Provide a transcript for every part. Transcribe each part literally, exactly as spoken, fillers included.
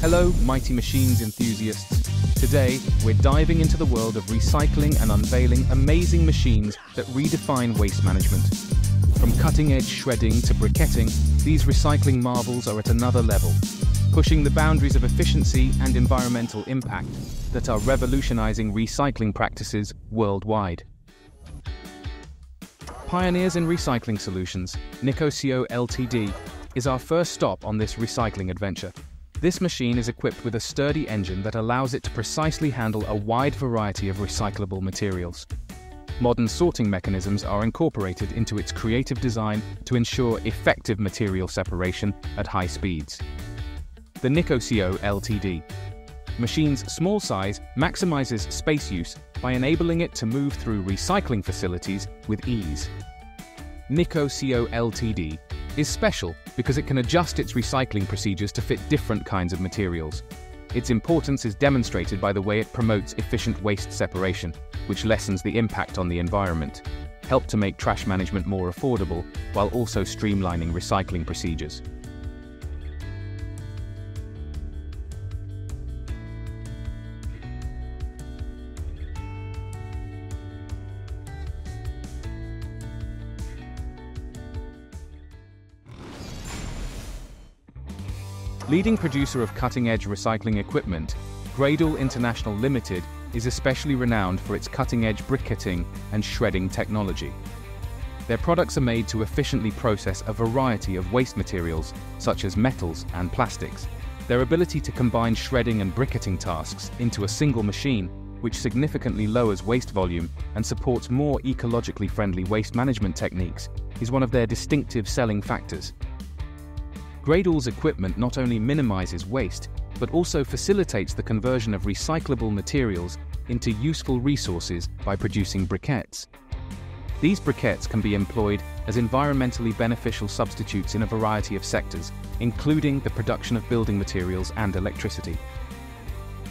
Hello, Mighty Machines enthusiasts. Today, we're diving into the world of recycling and unveiling amazing machines that redefine waste management. From cutting-edge shredding to briquetting, these recycling marvels are at another level, pushing the boundaries of efficiency and environmental impact that are revolutionizing recycling practices worldwide. Pioneers in recycling solutions, Nikasio Limited is our first stop on this recycling adventure. This machine is equipped with a sturdy engine that allows it to precisely handle a wide variety of recyclable materials. Modern sorting mechanisms are incorporated into its creative design to ensure effective material separation at high speeds. The Nikasio Limited machine's small size maximizes space use by enabling it to move through recycling facilities with ease. Nikasio Limited is special because it can adjust its recycling procedures to fit different kinds of materials. Its importance is demonstrated by the way it promotes efficient waste separation, which lessens the impact on the environment, help to make trash management more affordable, while also streamlining recycling procedures. Leading producer of cutting-edge recycling equipment, Gradeall International Limited is especially renowned for its cutting-edge briquetting and shredding technology. Their products are made to efficiently process a variety of waste materials, such as metals and plastics. Their ability to combine shredding and briquetting tasks into a single machine, which significantly lowers waste volume and supports more ecologically friendly waste management techniques, is one of their distinctive selling factors. Gradeall's equipment not only minimizes waste, but also facilitates the conversion of recyclable materials into useful resources by producing briquettes. These briquettes can be employed as environmentally beneficial substitutes in a variety of sectors, including the production of building materials and electricity.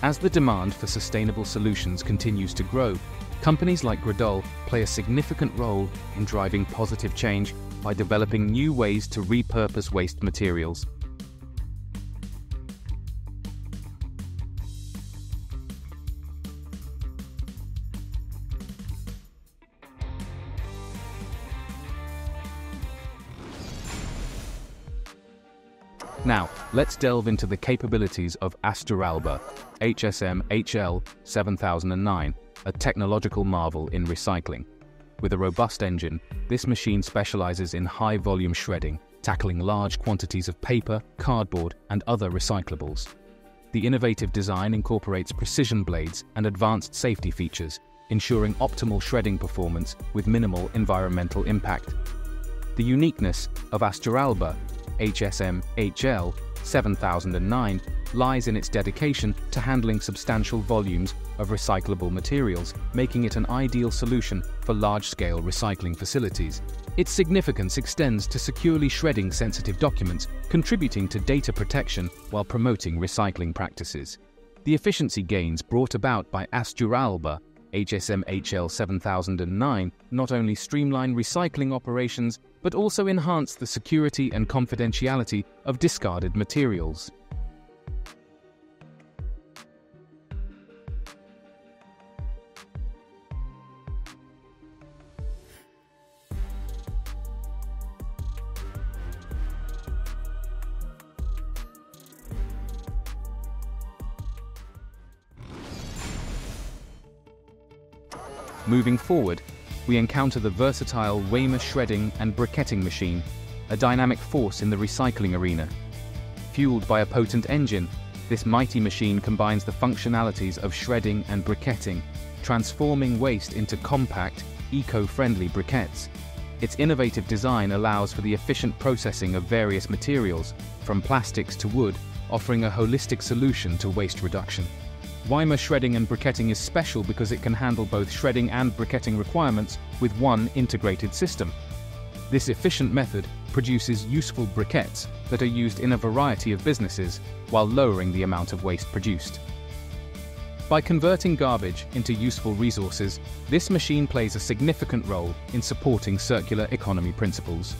As the demand for sustainable solutions continues to grow, companies like Gradeall play a significant role in driving positive change by developing new ways to repurpose waste materials. Now, let's delve into the capabilities of Astralba, H S M H L seven thousand nine, a technological marvel in recycling. With a robust engine, this machine specializes in high-volume shredding, tackling large quantities of paper, cardboard, and other recyclables. The innovative design incorporates precision blades and advanced safety features, ensuring optimal shredding performance with minimal environmental impact. The uniqueness of Astralba, H S M H L seven thousand nine, lies in its dedication to handling substantial volumes of recyclable materials, making it an ideal solution for large-scale recycling facilities. Its significance extends to securely shredding sensitive documents, contributing to data protection while promoting recycling practices. The efficiency gains brought about by Astralba, H S M H L seven thousand nine, not only streamline recycling operations, but also enhance the security and confidentiality of discarded materials. Moving forward, we encounter the versatile WEIMA shredding and briquetting machine, a dynamic force in the recycling arena. Fueled by a potent engine, this mighty machine combines the functionalities of shredding and briquetting, transforming waste into compact, eco-friendly briquettes. Its innovative design allows for the efficient processing of various materials, from plastics to wood, offering a holistic solution to waste reduction. WEIMA shredding and briquetting is special because it can handle both shredding and briquetting requirements with one integrated system. This efficient method produces useful briquettes that are used in a variety of businesses while lowering the amount of waste produced. By converting garbage into useful resources, this machine plays a significant role in supporting circular economy principles.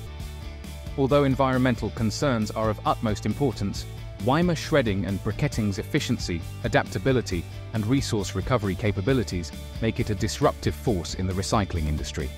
Although environmental concerns are of utmost importance, WEIMA shredding and briquetting's efficiency, adaptability, and resource recovery capabilities make it a disruptive force in the recycling industry.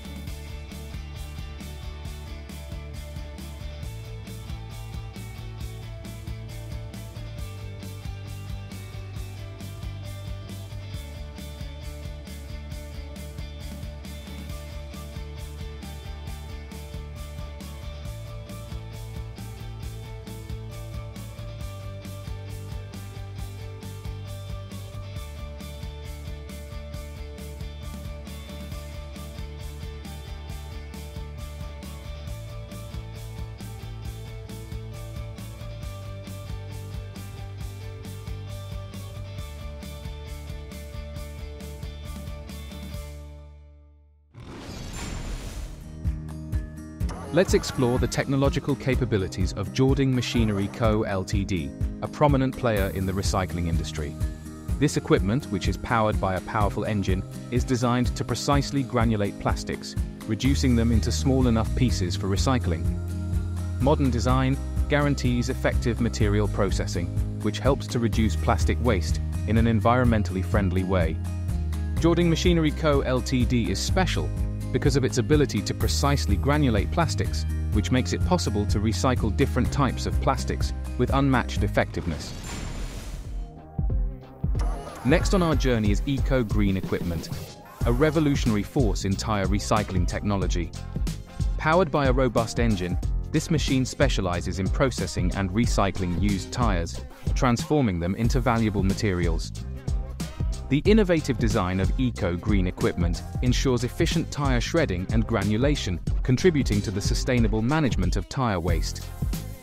Let's explore the technological capabilities of Jording Machinery Co. Limited, a prominent player in the recycling industry. This equipment, which is powered by a powerful engine, is designed to precisely granulate plastics, reducing them into small enough pieces for recycling. Modern design guarantees effective material processing, which helps to reduce plastic waste in an environmentally friendly way. Jording Machinery Co. Limited is special because of its ability to precisely granulate plastics, which makes it possible to recycle different types of plastics with unmatched effectiveness. Next on our journey is Eco Green Equipment, a revolutionary force in tire recycling technology. Powered by a robust engine, this machine specializes in processing and recycling used tires, transforming them into valuable materials. The innovative design of Eco Green Equipment ensures efficient tire shredding and granulation, contributing to the sustainable management of tire waste.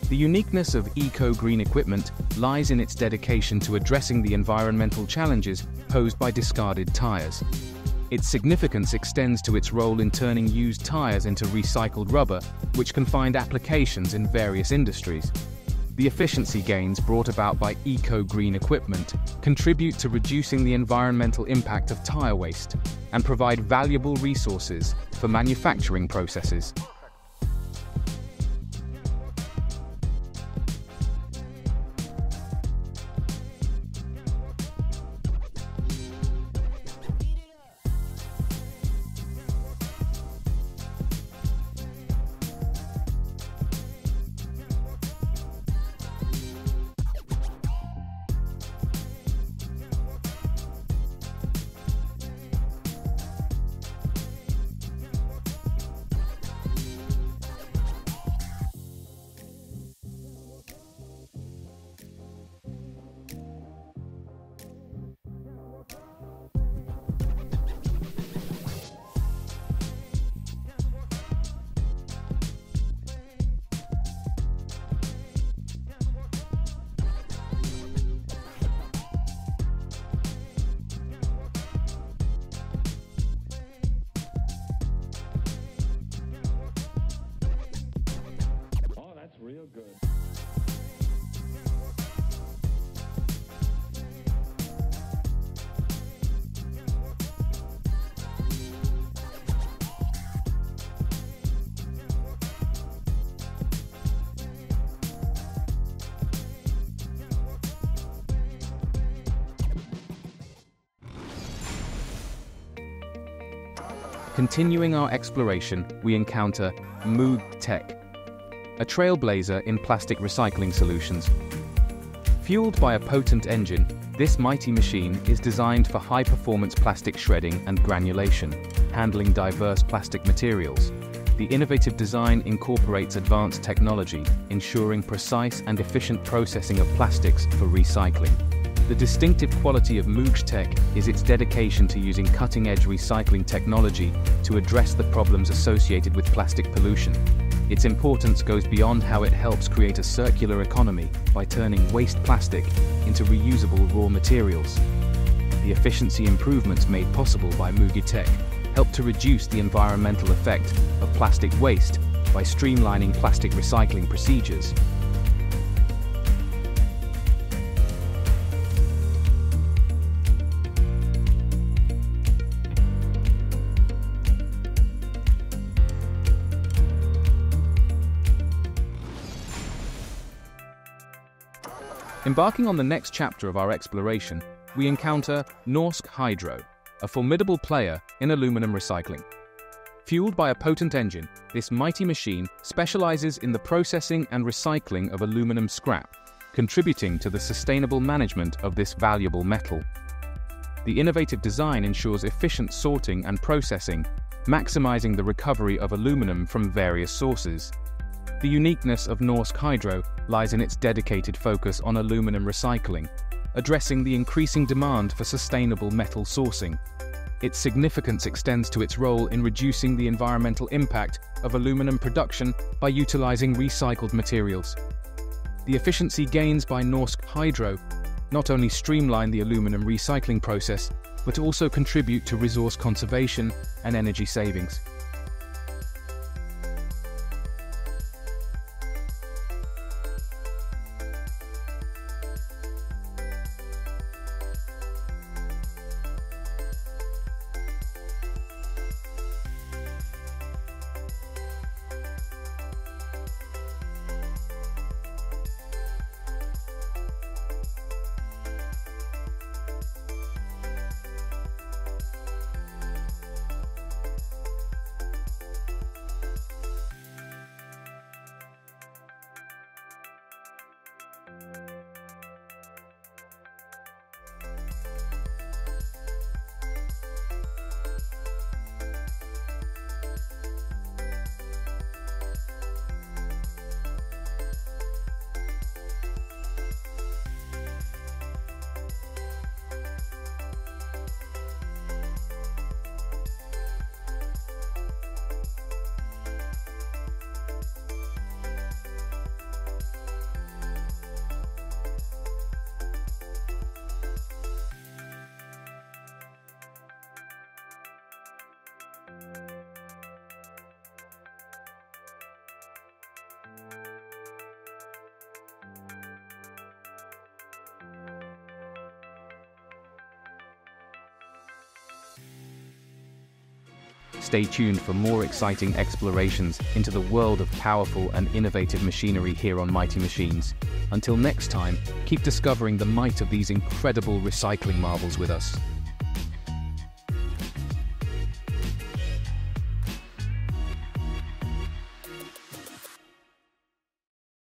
The uniqueness of Eco Green Equipment lies in its dedication to addressing the environmental challenges posed by discarded tires. Its significance extends to its role in turning used tires into recycled rubber, which can find applications in various industries. The efficiency gains brought about by Eco Green Equipment contribute to reducing the environmental impact of tire waste and provide valuable resources for manufacturing processes. Continuing our exploration, we encounter MooGe Tech, a trailblazer in plastic recycling solutions. Fueled by a potent engine, this mighty machine is designed for high-performance plastic shredding and granulation, handling diverse plastic materials. The innovative design incorporates advanced technology, ensuring precise and efficient processing of plastics for recycling. The distinctive quality of MooGe Tech is its dedication to using cutting-edge recycling technology to address the problems associated with plastic pollution. Its importance goes beyond how it helps create a circular economy by turning waste plastic into reusable raw materials. The efficiency improvements made possible by MooGe Tech help to reduce the environmental effect of plastic waste by streamlining plastic recycling procedures. Embarking on the next chapter of our exploration, we encounter Norsk Hydro, a formidable player in aluminum recycling. Fueled by a potent engine, this mighty machine specializes in the processing and recycling of aluminum scrap, contributing to the sustainable management of this valuable metal. The innovative design ensures efficient sorting and processing, maximizing the recovery of aluminum from various sources. The uniqueness of Norsk Hydro lies in its dedicated focus on aluminum recycling, addressing the increasing demand for sustainable metal sourcing. Its significance extends to its role in reducing the environmental impact of aluminum production by utilizing recycled materials. The efficiency gains by Norsk Hydro not only streamline the aluminum recycling process, but also contribute to resource conservation and energy savings. Stay tuned for more exciting explorations into the world of powerful and innovative machinery here on Mighty Machines. Until next time, keep discovering the might of these incredible recycling marvels with us.